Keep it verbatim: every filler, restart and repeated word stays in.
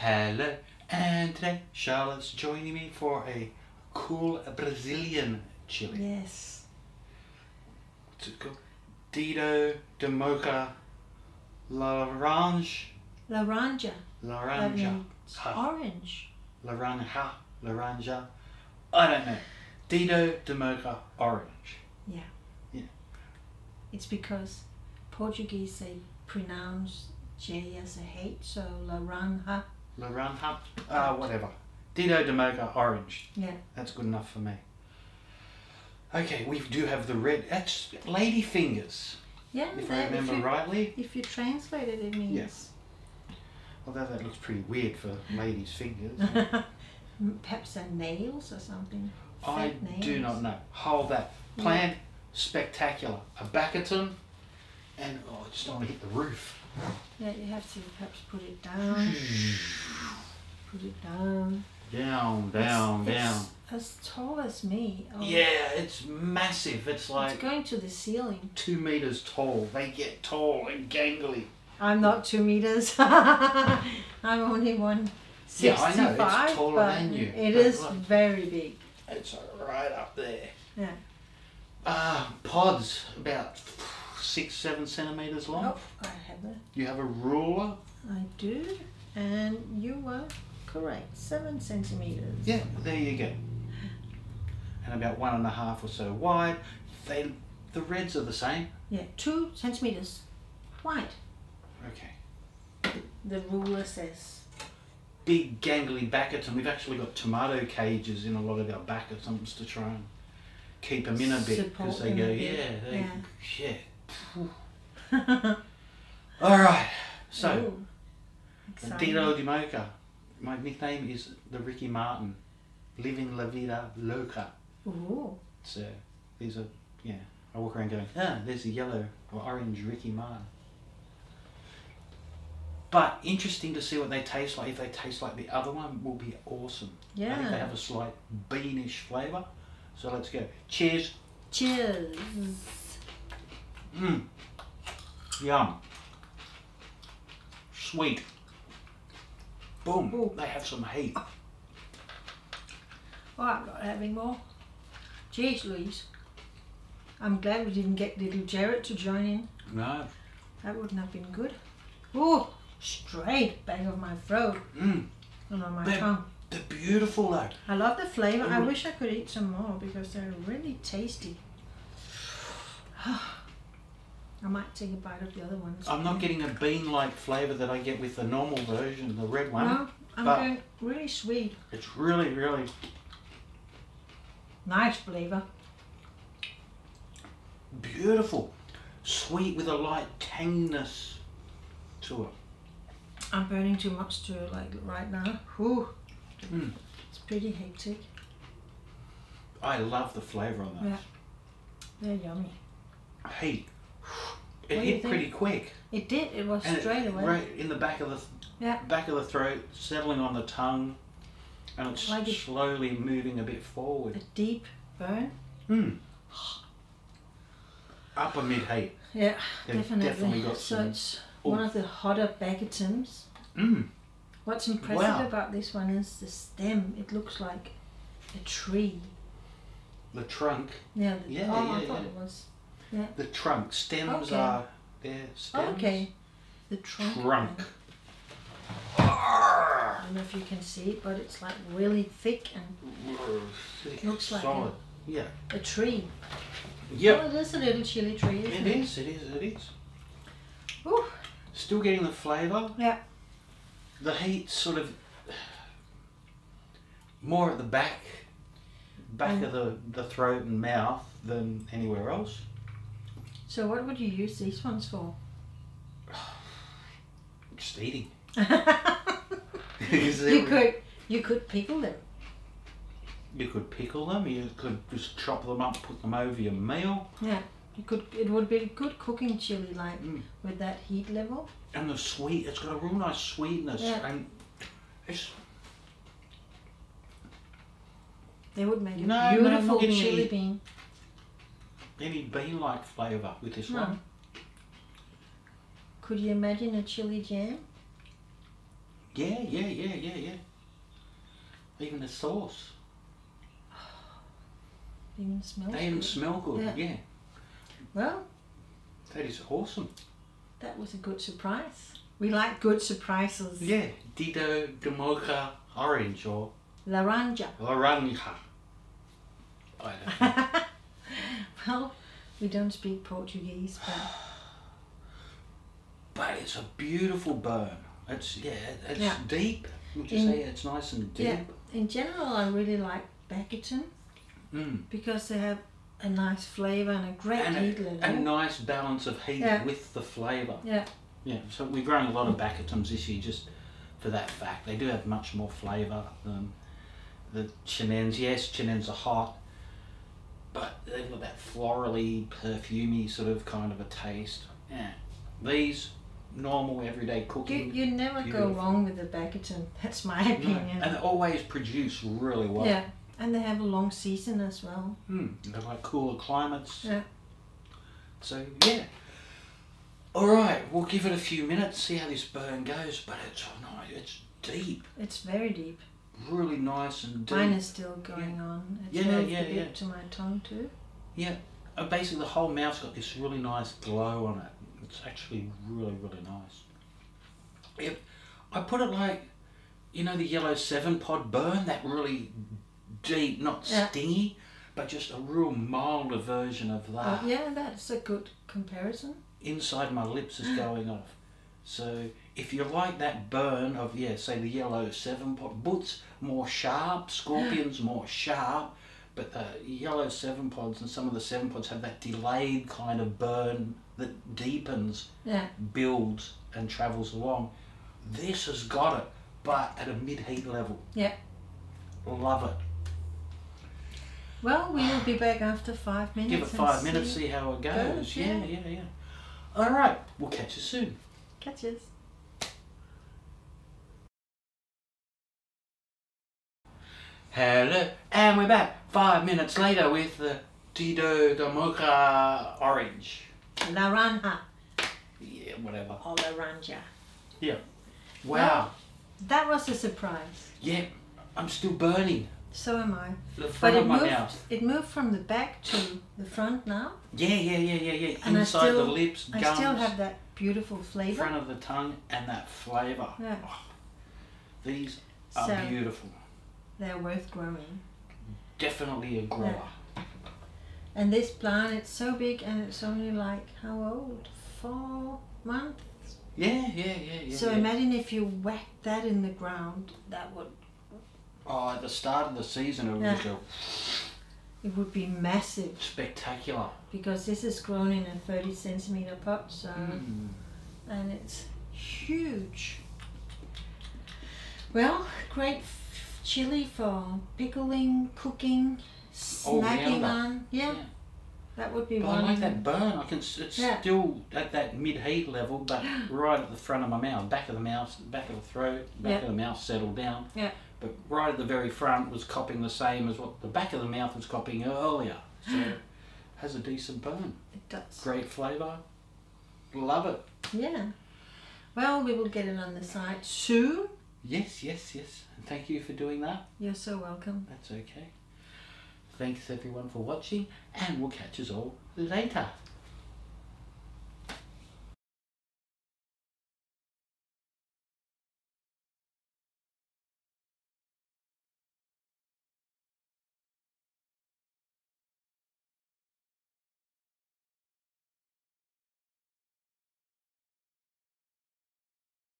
Hello, and today Charlotte's joining me for a cool Brazilian chili. Yes. What's it called? Dedo de Moca Laranja. Laranja. Laranja. Orange. Laranja. Laranja. I don't know. Dedo de Moca orange. Yeah. Yeah. It's because Portuguese they pronounce J as a H, so laranja. Laranja? Ah, uh, whatever. Dedo de Moca orange. Yeah. That's good enough for me. Okay, we do have the red. That's lady fingers. Yeah. If I remember if you, rightly. If you translate it, it means. Yes. Yeah. Although that looks pretty weird for ladies' fingers. Perhaps they're nails or something. I nails. do not know. Hold that. Plant yeah. spectacular. A Baccatum. And oh, I just don't want to hit the roof. Yeah, you have to perhaps put it down. Put it down. Down, down, it's, down. It's as tall as me. Oh. Yeah, it's massive. It's like... It's going to the ceiling. Two meters tall. They get tall and gangly. I'm not two meters. I'm only one sixty-five. Yeah, I know. It's taller than you. It is look, very big. It's right up there. Yeah. Ah, uh, pods. About... Six, seven centimeters long. Oh, I have it. You have a ruler. I do, and you are correct. Seven centimeters. Yeah, there you go. And about one and a half or so wide. They, the reds are the same. Yeah, two centimeters wide. Okay. The ruler says. Big gangly Baccatum. We've actually got tomato cages in a lot of our Baccatums to try and keep them in a bit because they go, yeah, they, yeah, yeah. Alright, so Dedo de Moca. My nickname is the Ricky Martin. Living La Vida Loca. Ooh. So these are, yeah, I walk around going, ah, there's a yellow or orange Ricky Martin. But interesting to see what they taste like. If they taste like the other one, will be awesome. Yeah. I think they have a slight beanish flavour. So let's go. Cheers. Cheers. Mmm, yum, sweet, boom, ooh, they have some heat. Oh, I'm not having more. Jeez Louise, I'm glad we didn't get little Jarrett to join in. No. That wouldn't have been good. Oh, straight back of my throat mm. and on my they're, tongue. They're beautiful though. I love the flavour. I wish I could eat some more because they're really tasty. I might take a bite of the other ones. I'm not getting a bean-like flavour that I get with the normal version, the red one. No, I'm going really sweet. It's really, really... nice flavour. Beautiful. Sweet with a light tanginess to it. I'm burning too much to it like right now. Whew. Mm. It's pretty hectic. I love the flavour on those. Yeah. They're yummy. Hey. It what hit pretty quick. It did. It was and straight it, away. Right in the back of the th yeah. back of the throat, settling on the tongue, and it's like slowly it, moving a bit forward. A deep burn. Hmm. Upper mid heat. Yeah, They've definitely. definitely got so some, it's oh. one of the hotter Baccatums. Hmm. What's impressive wow. about this one is the stem. It looks like a tree. The trunk. Yeah. The, yeah. Oh, yeah, I yeah. thought it was. Yeah. The trunk. Stems okay. are their stems. Okay. The trunk. Trunk. I don't know if you can see it, but it's like really thick and thick, looks like solid. A, yeah. a tree. Yep. Well, it is a little chili tree, isn't it? It is, it is, it is. Ooh. Still getting the flavour. Yeah. The heat sort of more at the back, back mm. of the, the throat and mouth than anywhere else. So what would you use these ones for? Just eating. you could you could pickle them. You could pickle them. You could just chop them up, put them over your meal. Yeah, you could. It would be good cooking chili, like mm. with that heat level. And the sweet. It's got a real nice sweetness, yeah. and it's. They would make a no, beautiful chili bean. Any bean-like flavour with this no. one. Could you imagine a chili jam? Yeah, yeah, yeah, yeah, yeah. Even the sauce. Even smells they even good. smell good, yeah. yeah. Well, that is awesome. That was a good surprise. We like good surprises. Yeah, Dedo de Moca Orange or Laranja. Laranja. I don't know. Well, we don't speak Portuguese, but but it's a beautiful bone. It's yeah, it's yeah. deep. Would you in, say it's nice and deep? Yeah. In general, I really like Baccatum mm. because they have a nice flavour and a great and heat a, level. A nice balance of heat yeah. with the flavour. Yeah. Yeah. So we're growing a lot of Baccatums this year, just for that fact. They do have much more flavour than the Chinens. Yes, Chinens are hot, but they've got that florally, perfumey sort of kind of a taste. Yeah. These. Normal everyday cooking. You, you never beautiful. go wrong with the Baccatum. That's my opinion. No. And they always produce really well. Yeah, and they have a long season as well. Mm. They like cooler climates. Yeah. So yeah. All right, we'll give it a few minutes, see how this burn goes. But it's oh no, it's deep. It's very deep. Really nice and deep. Mine is still going yeah. on. It's yeah, yeah, yeah. to my tongue too. Yeah, and basically the whole mouth's got this really nice glow on it. It's actually really, really nice. If I put it like, you know, the yellow seven pod burn, that really deep, not yeah. stingy, but just a real milder version of that. Oh, yeah, that's a good comparison. Inside my lips is going off. So if you like that burn of, yeah, say the yellow seven pod, Boots more sharp, Scorpions more sharp, but the yellow seven pods and some of the seven pods have that delayed kind of burn that deepens, yeah. builds and travels along. This has got it, but at a mid-heat level. Yeah. Love it. Well, we will be back after five minutes. Give it five minutes, see how it goes. goes yeah, yeah, yeah, yeah. All right, we'll catch you soon. Catch us. Hello, and we're back five minutes later with the Dedo de Moca Orange. Laranja. Yeah, whatever. Or Laranja. Yeah. Wow. Well, that was a surprise. Yeah, I'm still burning. So am I. The front but it of my moved, mouth. It moved from the back to the front now. Yeah, yeah, yeah, yeah, yeah. And inside still, the lips, gums. I still have that beautiful flavour. Front of the tongue and that flavour. Yeah. Oh, these are so beautiful. They're worth growing. Definitely a grower. Yeah. And this plant, it's so big and it's only like, how old? Four months? Yeah, yeah, yeah, yeah. So yeah. imagine if you whacked that in the ground, that would... Oh, at the start of the season, it yeah. would go... It would be massive. Spectacular. Because this is grown in a thirty centimeter pot, so... Mm. And it's huge. Well, great chili for pickling, cooking, snacking on, yeah. yeah, that would be. But one I like that burn. I can. It's yeah. still at that mid-heat level, but right at the front of my mouth, back of the mouth, back of the throat, back yeah. of the mouth settled down. Yeah. But right at the very front was copying the same as what the back of the mouth was copying earlier. So it has a decent burn. It does. Great flavour. Love it. Yeah. Well, we will get it on the site soon. Yes, yes, yes. And thank you for doing that. You're so welcome. That's okay. Thanks everyone for watching, and we'll catch us all later.